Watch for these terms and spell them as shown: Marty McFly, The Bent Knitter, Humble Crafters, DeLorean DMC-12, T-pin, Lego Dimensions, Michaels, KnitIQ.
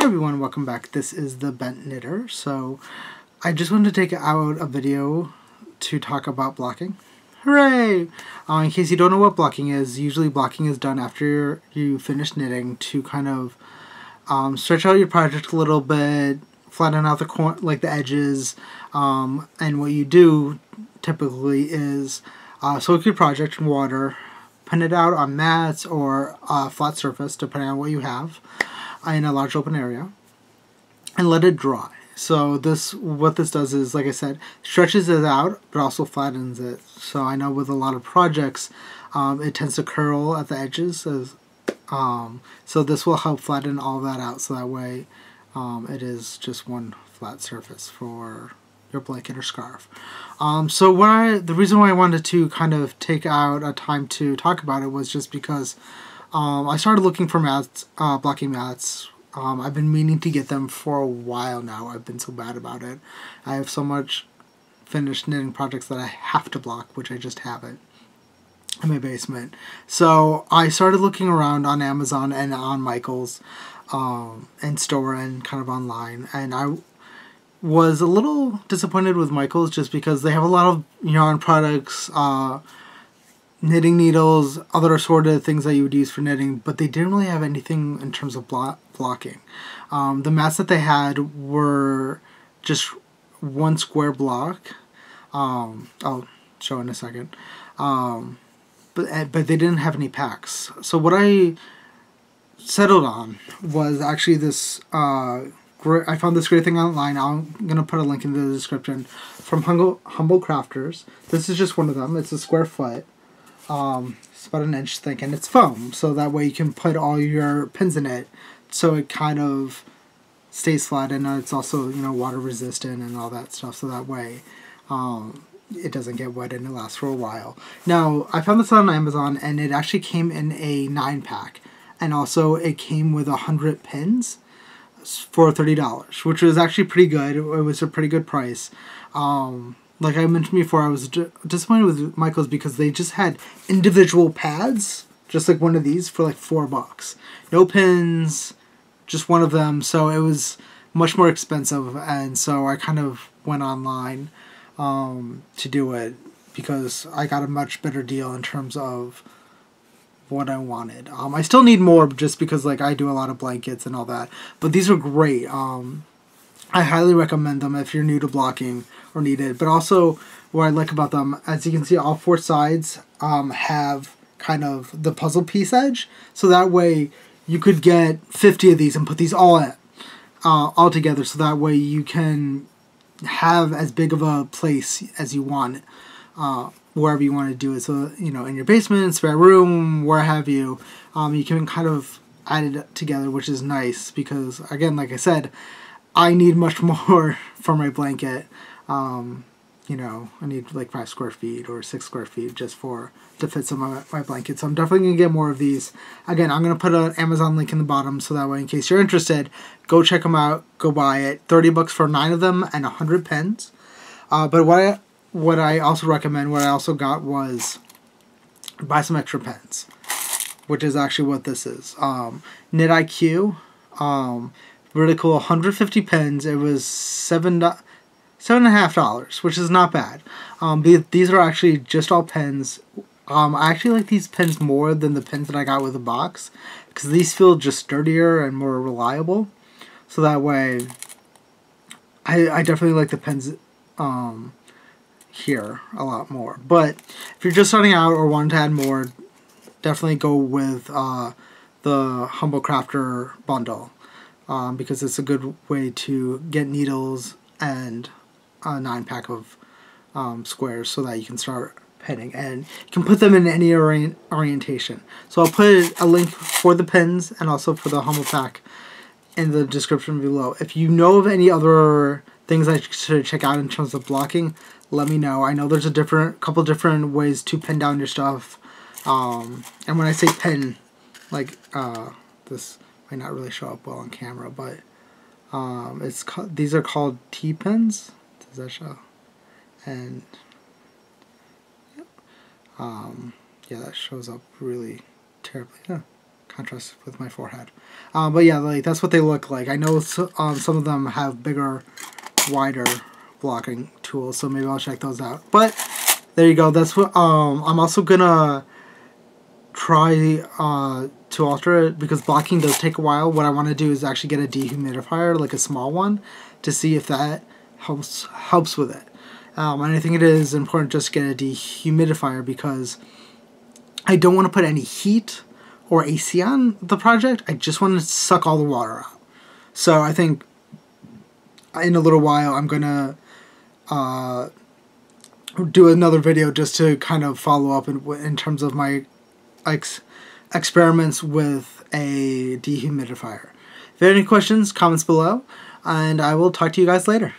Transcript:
Hi everyone, welcome back. This is The Bent Knitter. So I just wanted to take out a video to talk about blocking. Hooray! In case you don't know what blocking is, usually blocking is done after you finish knitting to kind of stretch out your project a little bit, flatten out the edges, and what you do typically is soak your project in water, pin it out on mats or a flat surface, depending on what you have, in a large open area, and let it dry. So what this does is, like I said, stretches it out but also flattens it. So I know with a lot of projects it tends to curl at the edges, so this will help flatten all that out, so that way it is just one flat surface for your blanket or scarf. So the reason why I wanted to kind of take out a time to talk about it was just because I started looking for mats, blocking mats. I've been meaning to get them for a while now. I've been so bad about it. I have so much finished knitting projects that I have to block, which I just haven't, in my basement. So I started looking around on Amazon and on Michaels and Store and kind of online, and I was a little disappointed with Michaels just because they have a lot of yarn products, knitting needles, other assorted things that you would use for knitting, but they didn't really have anything in terms of blocking. The mats that they had were just one square block. I'll show in a second. But they didn't have any packs. So what I settled on was actually this... I found this great thing online. I'm going to put a link in the description, from Humble Crafters. This is just one of them. It's a square foot. It's about an inch thick, and it's foam, so that way you can put all your pins in it, so it kind of stays flat, and it's also, you know, water resistant and all that stuff, so that way it doesn't get wet and it lasts for a while. Now, I found this on Amazon, and it actually came in a 9-pack, and also it came with 100 pins for $30, which was actually pretty good. It was a pretty good price. Like I mentioned before, I was disappointed with Michaels because they just had individual pads, just like one of these, for like $4. No pins, just one of them, so it was much more expensive, and so I kind of went online to do it because I got a much better deal in terms of what I wanted. I still need more just because, like, I do a lot of blankets and all that, but these are great. I highly recommend them if you're new to blocking or need it. But also, what I like about them, as you can see, all four sides have kind of the puzzle piece edge. So that way, you could get 50 of these and put these all together. So that way, you can have as big of a place as you want, wherever you want to do it. So, you know, in your basement, spare room, where have you, you can kind of add it together, which is nice because, again, like I said, I need much more for my blanket. You know, I need like 5 square feet or 6 square feet just to fit some of my blankets. So I'm definitely going to get more of these. Again, I'm going to put an Amazon link in the bottom, so that way, in case you're interested, go check them out, go buy it. $30 for 9 of them and 100 pins. But what I also recommend, what I also got, was buy some extra pins, which is actually what this is. KnitIQ. Really cool, 150 pins. It was $7.50, which is not bad. These are actually just all pins. I actually like these pins more than the pins that I got with the box, because these feel just sturdier and more reliable. So that way, I definitely like the pins here a lot more. But if you're just starting out or wanting to add more, definitely go with the Humble Crafter bundle. Because it's a good way to get needles and a 9-pack of squares, so that you can start pinning. And you can put them in any orientation. So I'll put a link for the pins and also for the Humble Pack in the description below. If you know of any other things I should check out in terms of blocking, let me know. I know there's a couple different ways to pin down your stuff. And when I say pin, like this... might not really show up well on camera, but these are called T-pins. Does that show? And yeah, that shows up really terribly. Yeah, contrast with my forehead. But yeah, like that's what they look like. I know some of them have bigger, wider blocking tools, so maybe I'll check those out. But there you go. That's what I'm also gonna try to alter it, because blocking does take a while. What I want to do is actually get a dehumidifier, like a small one, to see if that helps with it. And I think it is important just to get a dehumidifier, because I don't want to put any heat or AC on the project. I just want to suck all the water out. So I think in a little while I'm gonna do another video just to kind of follow up in terms of my experiments with a dehumidifier. If you have any questions, comments below, and I will talk to you guys later.